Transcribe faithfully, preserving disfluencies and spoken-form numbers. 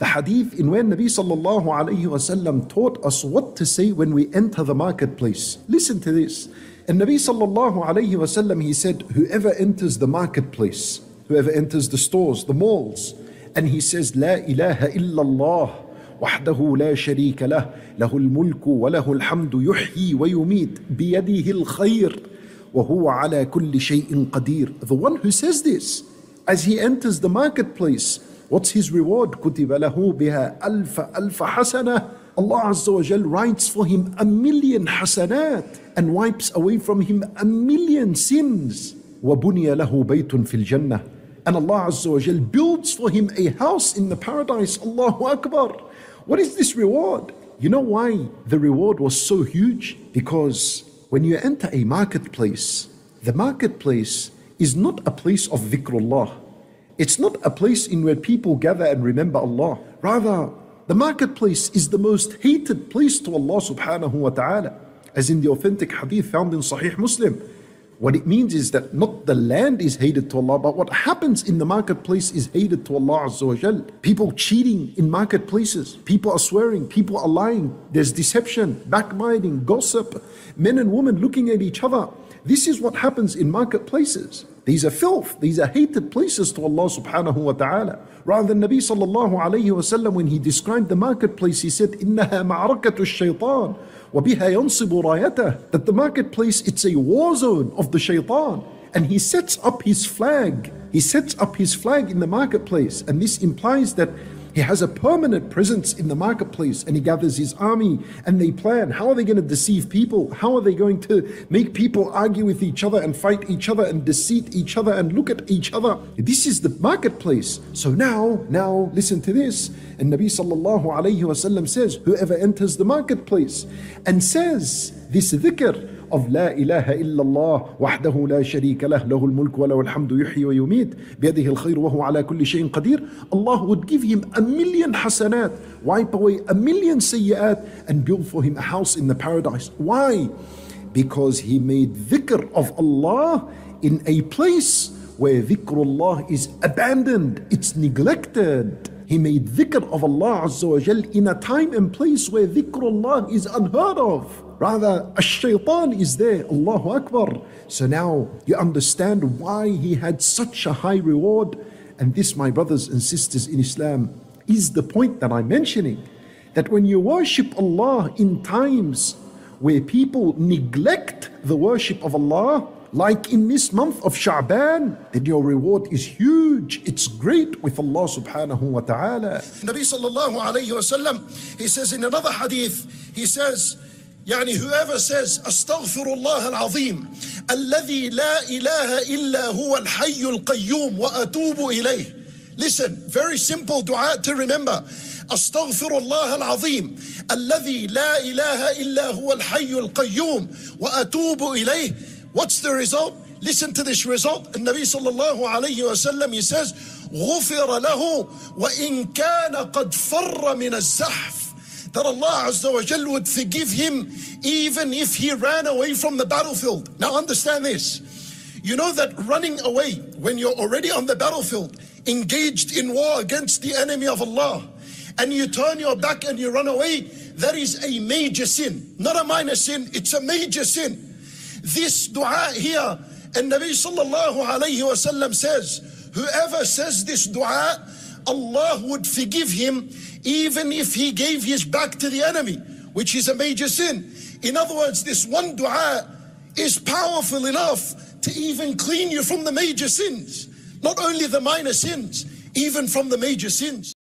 the hadith in where Nabi sallallahu alayhi wasallam taught us what to say when we enter the marketplace. Listen to this. And Nabi sallallahu alayhi wasallam, he said, whoever enters the marketplace, whoever enters the stores, the malls, and he says, la ilaha illa Allah wahdahu la sharika lah lahul mulk wa lahul hamdu yuhyi wa yu, biyadihi al-khayr wa huwa ala kulli shay'in qadir. The one who says this as he enters the marketplace, what's his reward? Kutiba lahu biha alfa alfa hasanah. Allah Azza wa Jal writes for him a million hasanat and wipes away from him a million sins. وَبُنِيَ لَهُ بَيْتٌ فِي الْجَنَّةِ. And Allah Azza wa Jal builds for him a house in the paradise. Allahu Akbar. What is this reward? You know why the reward was so huge? Because when you enter a marketplace, the marketplace is not a place of dhikrullah. It's not a place in where people gather and remember Allah. Rather, the marketplace is the most hated place to Allah subhanahu wa ta'ala. As in the authentic hadith found in Sahih Muslim. What it means is that not the land is hated to Allah, but what happens in the marketplace is hated to Allah Azza wa Jal. People cheating in marketplaces. People are swearing. People are lying. There's deception, backbiting, gossip. Men and women looking at each other. This is what happens in marketplaces. These are filth. These are hated places to Allah subhanahu wa ta'ala. Rather than Nabi sallallahu alayhi wa sallam, when he described the marketplace, he said, إِنَّهَا مَعْرَكَةُ الشَّيْطَانِ وَبِهَا يَنْصِبُ رَايَتَهُ. That the marketplace, it's a war zone of the shaitan. And he sets up his flag. He sets up his flag in the marketplace. And this implies that he has a permanent presence in the marketplace, and he gathers his army and they plan. How are they going to deceive people? How are they going to make people argue with each other and fight each other and deceit each other and look at each other? This is the marketplace. So now, now listen to this. And Nabi sallallahu alayhi wa sallam says, whoever enters the marketplace and says this dhikr of La ilaha illallah wahdahu la sharika lah lahul mulk wa lahul hamdu yuhyi wa yu, biyadihi al-khayr wa huwa ala kulli shay'in qadir, Allah would give him a million hasanat, wipe away a million seyyiaat, and build for him a house in the paradise. Why? Because he made dhikr of Allah in a place where dhikrullah is abandoned, it's neglected. He made dhikr of Allah Azza wa Jal in a time and place where dhikrullah is unheard of. Rather, ash-shaytan is there. Allahu Akbar. So now you understand why he had such a high reward. And this, my brothers and sisters in Islam, is the point that I'm mentioning. That when you worship Allah in times where people neglect the worship of Allah, like in this month of Sha'ban, then your reward is huge. It's great with Allah subhanahu wa ta'ala. Nabi sallallahu alayhi wa sallam, he says in another hadith, he says, يعني whoever says أستغفر الله العظيم الذي لا إله إلا هو الحي القيوم وأتوب إليه. Listen, very simple dua to remember. أستغفر الله العظيم الذي لا إله إلا هو الحي القيوم وأتوب إليه. What's the result? Listen to this result. النبي صلى الله عليه وسلم, he says غفر له وإن كان قد فر من الزحف. That Allah Azza wa Jal would forgive him even if he ran away from the battlefield. Now understand this. You know that running away when you're already on the battlefield, engaged in war against the enemy of Allah, and you turn your back and you run away, that is a major sin. Not a minor sin, it's a major sin. This dua here, and Nabi sallallahu alayhi wa sallam says, whoever says this dua, Allah would forgive him even if he gave his back to the enemy, which is a major sin. In other words, this one dua is powerful enough to even clean you from the major sins. Not only the minor sins, even from the major sins.